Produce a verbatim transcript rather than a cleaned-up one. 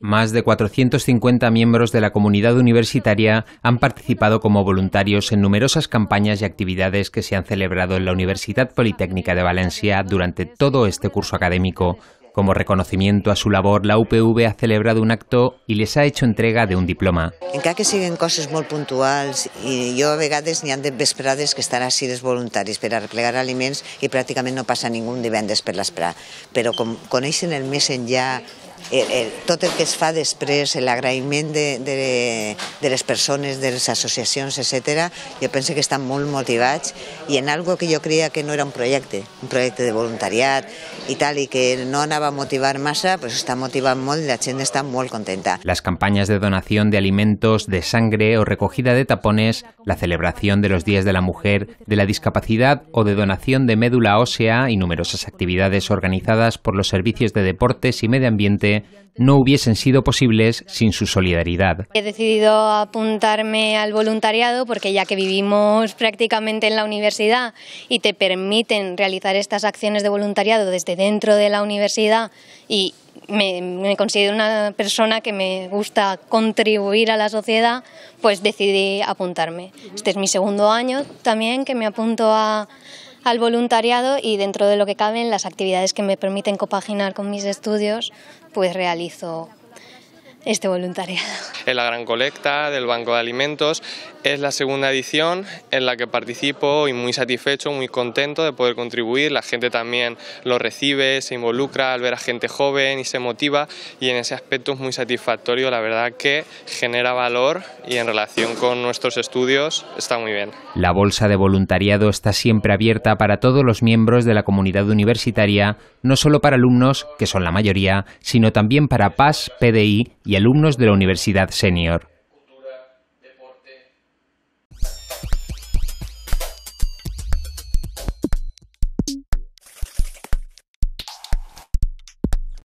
Más de cuatrocientos cincuenta miembros de la comunidad universitaria han participado como voluntarios en numerosas campañas y actividades que se han celebrado en la Universitat Politècnica de València durante todo este curso académico. Como reconocimiento a su labor, la U P V ha celebrado un acto y les ha hecho entrega de un diploma. Encara que siguen coses molt puntuals, i jo a vegades n'hi han de vesprades que estan així dels voluntaris per a replegar aliments i pràcticament no passa ningú divendres per l'esprà. Però com coneixen el més enllà, el, el, tot el que es fa després, l'agraïment de, de, de les persones, de les associacions, etcètera, jo penso que estan molt motivats i en algo que jo creia que no era un projecte, un projecte de voluntariat i tal, i que no anava a motivar masa, pues está motivando mucho, la gente está muy contenta. Las campañas de donación de alimentos, de sangre o recogida de tapones, la celebración de los días de la mujer, de la discapacidad o de donación de médula ósea y numerosas actividades organizadas por los servicios de deportes y medio ambiente no hubiesen sido posibles sin su solidaridad. He decidido apuntarme al voluntariado porque ya que vivimos prácticamente en la universidad y te permiten realizar estas acciones de voluntariado desde dentro de la universidad, y me, me considero una persona que me gusta contribuir a la sociedad, pues decidí apuntarme. Este es mi segundo año también que me apunto a... al voluntariado, y dentro de lo que caben las actividades que me permiten compaginar con mis estudios, pues realizo este voluntariado. En la gran colecta del Banco de Alimentos es la segunda edición en la que participo y muy satisfecho, muy contento de poder contribuir. La gente también lo recibe, se involucra al ver a gente joven y se motiva, y en ese aspecto es muy satisfactorio. La verdad que genera valor y en relación con nuestros estudios está muy bien. La bolsa de voluntariado está siempre abierta para todos los miembros de la comunidad universitaria, no solo para alumnos, que son la mayoría, sino también para P A S, P D I y alumnos de la Universidad Sénior.